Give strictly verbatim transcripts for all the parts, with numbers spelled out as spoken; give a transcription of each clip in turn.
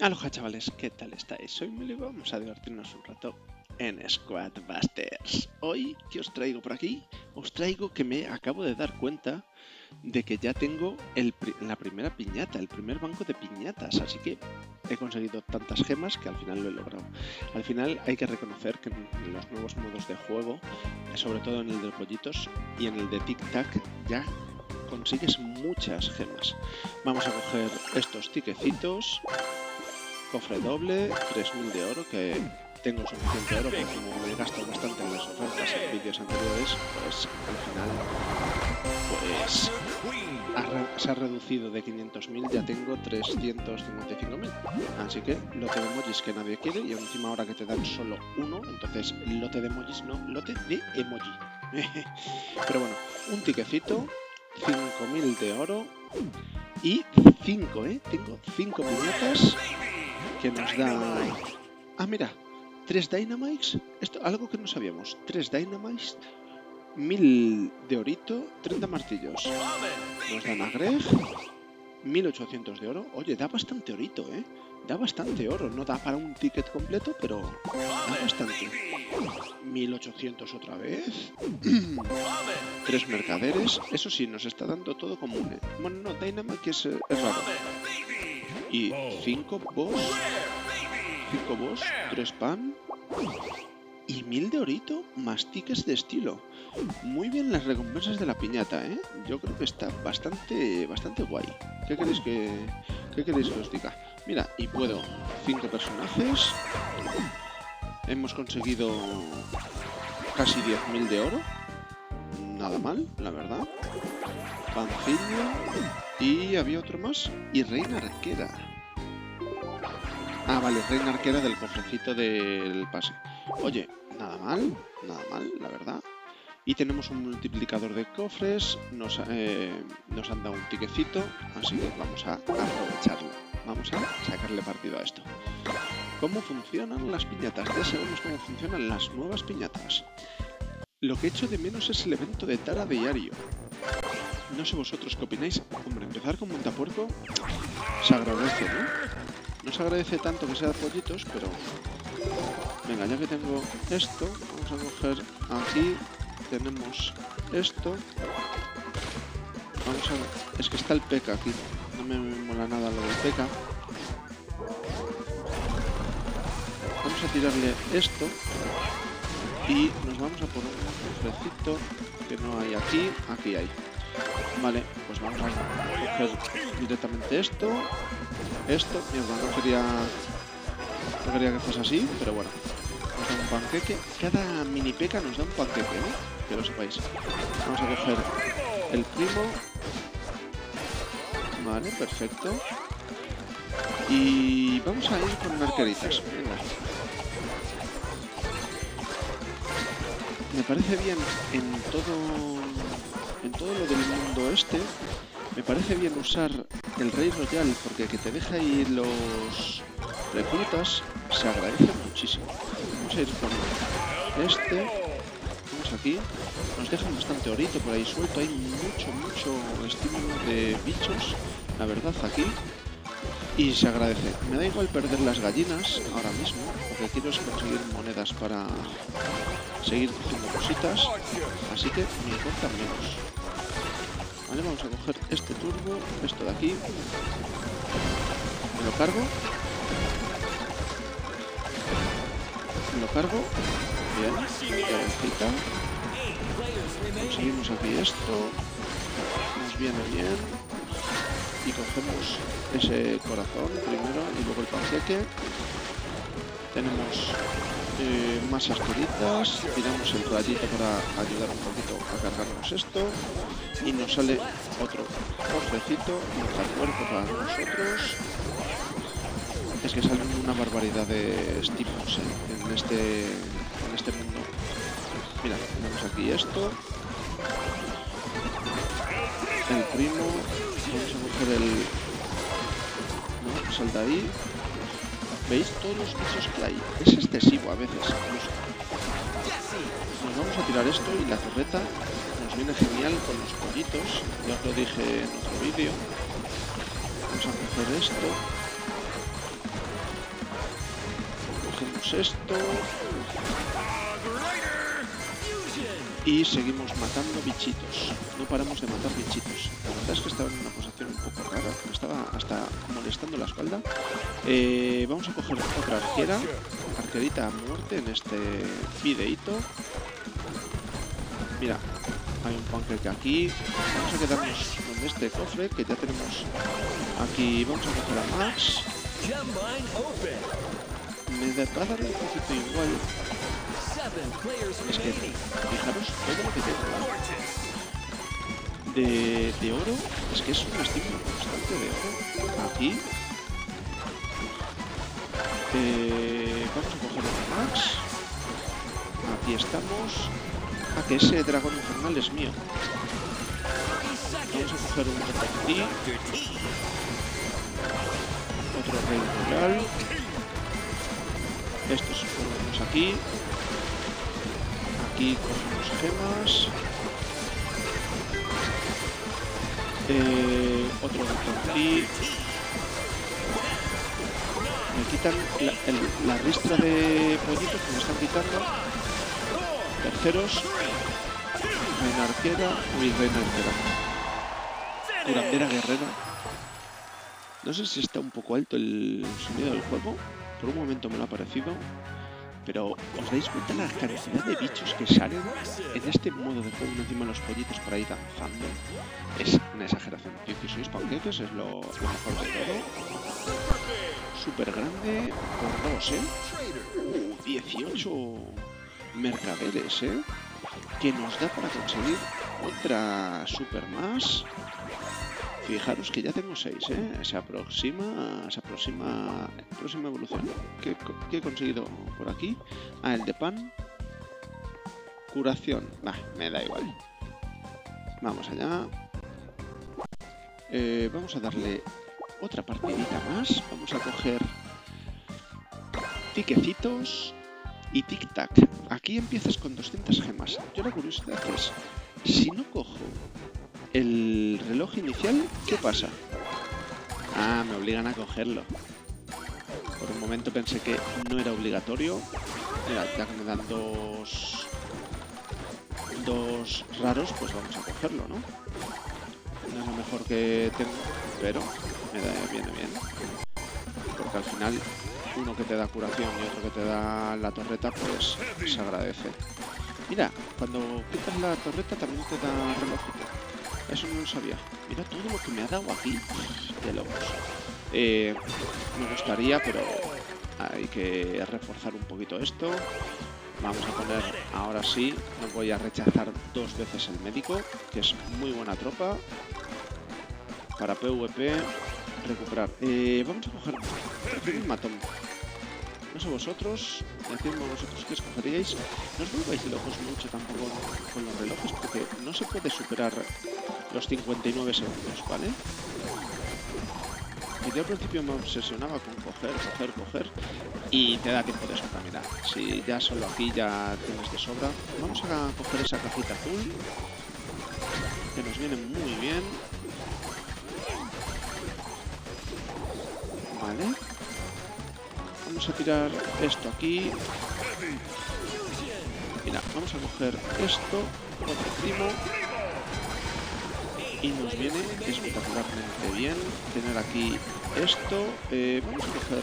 Aloha chavales, ¿qué tal estáis? Hoy Mili, vamos a divertirnos un rato en Squad Busters. Hoy, ¿qué os traigo por aquí? Os traigo que me acabo de dar cuenta de que ya tengo el pri la primera piñata, el primer banco de piñatas, así que he conseguido tantas gemas que al final lo he logrado. Al final hay que reconocer que en los nuevos modos de juego, sobre todo en el de pollitos y en el de tic-tac, ya consigues muchas gemas. Vamos a coger estos tiquecitos. Cofre doble, tres mil de oro, que tengo suficiente oro porque como me gasto bastante en las ofertas en vídeos anteriores, pues al final pues ha, se ha reducido de quinientos mil, ya tengo trescientos cincuenta y cinco mil. Así que lote de emojis que nadie quiere y encima ahora que te dan solo uno, entonces lote de emojis no, lote de emoji. Pero bueno, un tiquecito, cinco mil de oro y cinco, ¿eh? Tengo cinco piñatas. Que nos da... Ah, mira, tres Dynamites, esto algo que no sabíamos, tres Dynamites, mil de orito, treinta martillos, nos dan a Greg, mil ochocientos de oro, oye, da bastante orito, eh, da bastante oro, no da para un ticket completo, pero da bastante, mil ochocientos otra vez, tres mercaderes, eso sí, nos está dando todo común, eh. Bueno, no, Dynamite que es, es raro. Y cinco boss, tres pan y mil de orito más tickets de estilo. Muy bien las recompensas de la piñata, ¿eh? Yo creo que está bastante bastante guay. ¿Qué queréis que, qué queréis que os diga? Mira, y puedo cinco personajes. Hemos conseguido casi diez mil de oro. Nada mal, la verdad. Pancilla... Y había otro más. Y Reina Arquera. Ah, vale, Reina Arquera del cofrecito del pase. Oye, nada mal, nada mal, la verdad. Y tenemos un multiplicador de cofres. Nos, eh, nos han dado un tiquecito. Así que vamos a aprovecharlo. Vamos a sacarle partido a esto. ¿Cómo funcionan las piñatas? Ya sabemos cómo funcionan las nuevas piñatas. Lo que echo de menos es el evento de Tara diario. No sé vosotros qué opináis. Hombre, empezar con montapuerco se agradece, ¿no? No se agradece tanto que sea pollitos, pero... Venga, ya que tengo esto, vamos a coger aquí. Tenemos esto. Vamos a ver. Es que está el P E K K A aquí. No me mola nada lo del P E K K A. Vamos a tirarle esto. Y nos vamos a poner un cofrecito que no hay aquí. Aquí hay. Vale, pues vamos a coger directamente esto, esto, mierda, no quería, no quería que fuese así, pero bueno, nos da un panqueque, cada mini P E K K A nos da un panqueque, ¿eh? Que lo sepáis. Vamos a coger el primo, vale, perfecto, y vamos a ir con arqueritas, venga. Me parece bien en todo... En todo lo del mundo este, me parece bien usar el Rey Royal, porque que te deja ahí los reclutas se agradece muchísimo. Vamos a ir con este, vamos aquí, nos dejan bastante orito por ahí suelto, hay mucho, mucho estímulo de bichos, la verdad, aquí, y se agradece. Me da igual perder las gallinas ahora mismo, porque quiero es conseguir monedas para... seguir cogiendo cositas, así que me importan menos. Vale, vamos a coger este turbo, esto de aquí. Me lo cargo. Me lo cargo. Bien, cabecita. Conseguimos aquí esto. Nos viene bien. Y cogemos ese corazón primero y luego el panqueque. Tenemos eh, más arqueritas, tiramos el rayito para ayudar un poquito a cargarnos esto y nos sale otro cofrecito, un cuerpo para nosotros. Es que salen una barbaridad de estímulos eh, en, este, en este mundo. Mira, tenemos aquí esto, el primo, vamos a coger el... No, sal de ahí. ¿Veis? Todos los bichos que hay. Es excesivo a veces. Nos vamos a tirar esto y la torreta nos viene genial con los pollitos. Ya os lo dije en otro vídeo. Vamos a coger esto. Quitamos esto. Y seguimos matando bichitos. No paramos de matar bichitos. La verdad es que estaba en una posición un poco rara. Me estaba hasta molestando la espalda. Eh, vamos a coger otra arquera. Arquerita a muerte en este fideíto. Mira, hay un P E K K A aquí. Vamos a quedarnos con este cofre que ya tenemos aquí. Vamos a coger a Max. Me da para darle un poquito igual. Es que, fijaros todo lo que tengo de, de oro, es que es un estímulo constante de oro. Aquí eh, vamos a coger a Max. Aquí estamos. Ah, que ese dragón infernal es mío. Vamos a coger un reptil. Otro rey rural. Estos ponemos aquí. Aquí cogemos gemas. Eh, otro botón aquí. Me quitan la, el, la ristra de pollitos que me están quitando. Terceros. Reina arquera. Uy, reina arquera. Curandera guerrera. No sé si está un poco alto el sonido del juego. Por un momento me lo ha parecido. Pero os dais cuenta la cantidad de bichos que salen en este modo de juego encima de los pollitos para ir avanzando. Es una exageración. Yo que sois panqueques es lo, lo mejor de todo. Súper grande por dos, ¿eh? Uh, dieciocho mercaderes, ¿eh? Que nos da para conseguir otra super más. Fijaros que ya tengo seis, ¿eh? Se aproxima, se aproxima la próxima evolución. ¿Qué, ¿Qué he conseguido por aquí? Ah, el de pan. Curación. Bah, me da igual. Vamos allá. Eh, vamos a darle otra partidita más. Vamos a coger tiquecitos y tic-tac. Aquí empiezas con doscientas gemas. Yo la curiosidad es, si no cojo el reloj inicial, ¿qué pasa? Ah, me obligan a cogerlo. Por un momento pensé que no era obligatorio. Mira, ya que me dan dos... dos raros, pues vamos a cogerlo, ¿no? No es lo mejor que tengo, pero me da, viene bien. Porque al final, uno que te da curación y otro que te da la torreta, pues se agradece. Mira, cuando quitas la torreta también te da relojito. Eso no lo sabía. Mira todo lo que me ha dado aquí. De locos. Eh, me gustaría, pero hay que reforzar un poquito esto. Vamos a poner, ahora sí, no voy a rechazar dos veces el médico, que es muy buena tropa. Para PvP, recuperar. Eh, vamos a coger un matón. No sé vosotros, decidme vosotros qué escogeríais. No os volváis locos mucho tampoco con los relojes, porque no se puede superar los cincuenta y nueve segundos, ¿vale? Y yo al principio me obsesionaba con coger, coger, coger, y te da tiempo de sobra, mirad. Si ya solo aquí ya tienes de sobra. Vamos a coger esa cajita azul, que nos viene muy bien. Vale. Vamos a tirar esto aquí. Mira, vamos a coger esto, otro primo. Y nos viene espectacularmente bien tener aquí esto. Eh, vamos a coger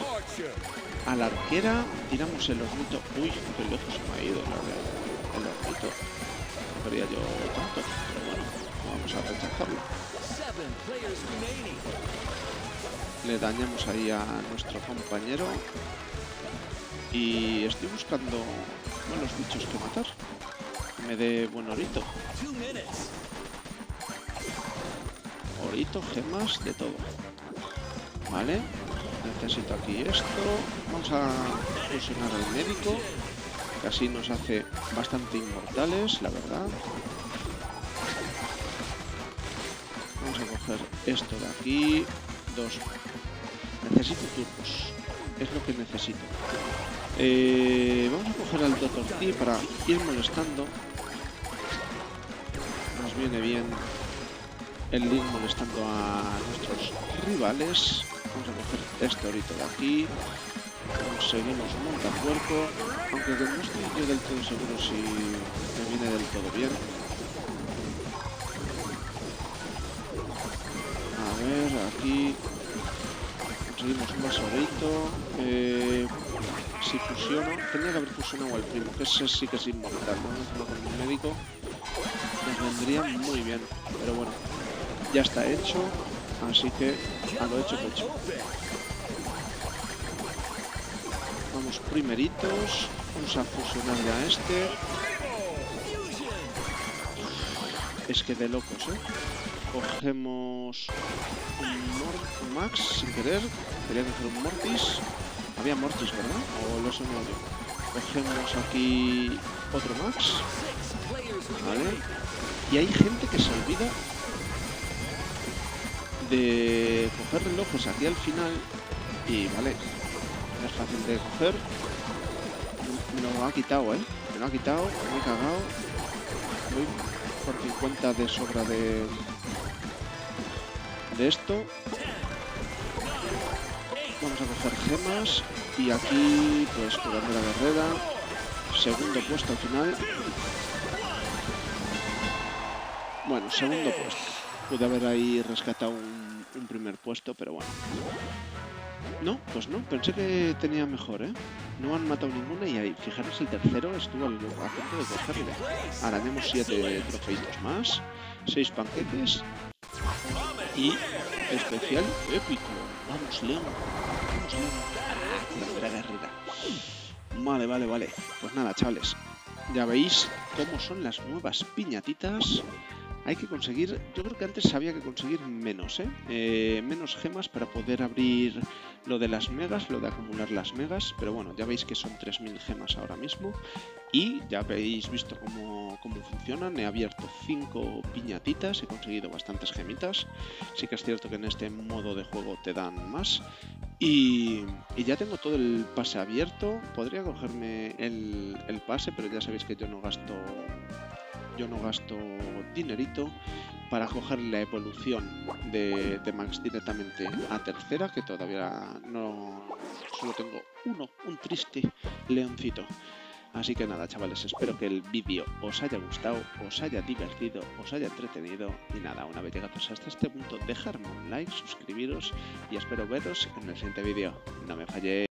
a la arquera. Tiramos el hornito. Uy, que el ojo se me ha ido, la verdad. El hornito. No quería yo tanto, pero bueno, vamos a rechazarlo. Le dañamos ahí a nuestro compañero. Y estoy buscando buenos bichos que matar. Que me dé buen orito. Orito, gemas, de todo. Vale. Necesito aquí esto. Vamos a fusionar al médico. Que así nos hace bastante inmortales, la verdad. Vamos a coger esto de aquí. Dos. Necesito turbos. Es lo que necesito. Eh, vamos a coger al Doctor T para ir molestando. Nos viene bien el Link molestando a nuestros rivales. Vamos a coger este orito de aquí. Conseguimos un montapuerco, aunque no estoy yo del todo seguro si me viene del todo bien. A ver, aquí conseguimos un vasorito. Eh, si fusiono, tenía que haber fusionado al primo, que ese sí que es inmortal, ¿no? Con un médico nos vendría muy bien, pero bueno, ya está hecho, así que a lo hecho, hecho. Vamos primeritos, vamos a fusionar ya a este. Es que de locos, ¿eh? Cogemos un Max sin querer, quería coger un Mortis. Había Mortis, ¿verdad? O lo he soñado yo. Cogemos aquí otro Max. Vale. Y hay gente que se olvida de coger relojes aquí al final. Y vale, es fácil de coger. Me lo ha quitado, ¿eh? Me lo ha quitado, me he cagado. Voy por cincuenta de sobra de, de esto. Vamos a coger gemas y aquí pues curando la guerrera, segundo puesto al final. Bueno, segundo puesto. Pude haber ahí rescatado un, un primer puesto, pero bueno. No, pues no, pensé que tenía mejor, ¿eh? No han matado ninguna y ahí, fijaros, el tercero estuvo al, a punto de cogerle. Ahora tenemos siete trofeitos más, seis panquetes y especial épico. Vamos, León. Vamos, León. La guerrera. Vale, vale, vale. Pues nada, chavales. Ya veis cómo son las nuevas piñatitas. Hay que conseguir... Yo creo que antes había que conseguir menos, ¿eh? Eh, menos gemas para poder abrir lo de las megas, lo de acumular las megas. Pero bueno, ya veis que son tres mil gemas ahora mismo. Y ya habéis visto cómo, cómo funcionan. He abierto cinco piñatitas, he conseguido bastantes gemitas. Sí que es cierto que en este modo de juego te dan más. Y, y ya tengo todo el pase abierto. Podría cogerme el, el pase, pero ya sabéis que yo no gasto... Yo no gasto dinerito para coger la evolución de, de Max directamente a tercera, que todavía no... Solo tengo uno, un triste leoncito. Así que nada, chavales, espero que el vídeo os haya gustado, os haya divertido, os haya entretenido. Y nada, una vez llegados hasta este punto, dejadme un like, suscribiros y espero veros en el siguiente vídeo. No me falléis.